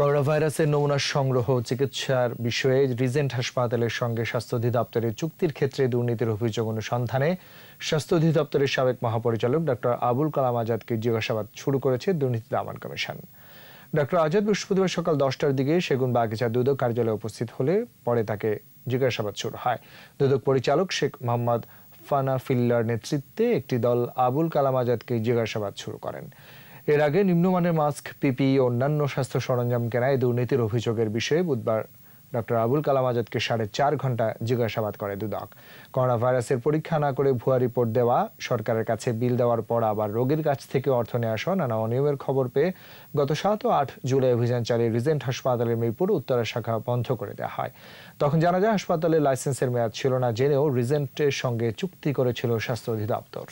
করোনাভাইরাসের নমুনা সংগ্রহ চিকিৎসার বিষয়ে রিজেন্ট হাসপাতালের সঙ্গে স্বাস্থ্য অধিদপ্তরের চুক্তির ক্ষেত্রে দুর্নীতির অভিযোগ অনুসন্ধানে স্বাস্থ্য অধিদপ্তরের সাবেক মহাপরিচালক ডক্টর আবুল কালাম আজাদকে জিজ্ঞাসাবাদ শুরু করেছে দুর্নীতি দমন কমিশন। ডক্টর আজাদ বৃহস্পতিবার সকাল 10টার দিকে সেগুনবাগিচা দুদক কার্যালয়ে উপস্থিত হলে পরে তাকে জিজ্ঞাসাবাদ শুরু হয়। দুদক পরিচালক শেখ মোহাম্মদ ফানা ফিল্লার নেতৃত্বে একটি দল আবুল কালাম আজাদকে জিজ্ঞাসাবাদ শুরু করেন। এর আগে নিম্নমানের মাস্ক, পিপিই ও অন্যান্য স্বাস্থ্য সরঞ্জাম কেনায় দুর্নীতির অভিযোগের বিষয়ে বুধবার ডক্টর আবুল কালাম আজাদকে ৪.৫ ঘণ্টা জিজ্ঞাসাবাদ করে দুদক। করোনা ভাইরাসের পরীক্ষা না করে ভুয়া রিপোর্ট দেওয়া, সরকারের কাছে বিল দেওয়ার পর আবার রোগীর কাছ থেকে অর্থ নেওয়া সহ নানা অনিয়মের খবর পেয়ে গত 7 ও 8 জুলাই অভিযান চালিয়ে রিজেন্ট হাসপাতালের মিরপুর উত্তরা শাখা বন্ধ করে দেওয়া হয়। তখন জানা যায় হাসপাতালে লাইসেন্সের মেয়াদ ছিল না জেনেও রিজেন্টের সঙ্গে চুক্তি করেছিল স্বাস্থ্য অধিদপ্তর।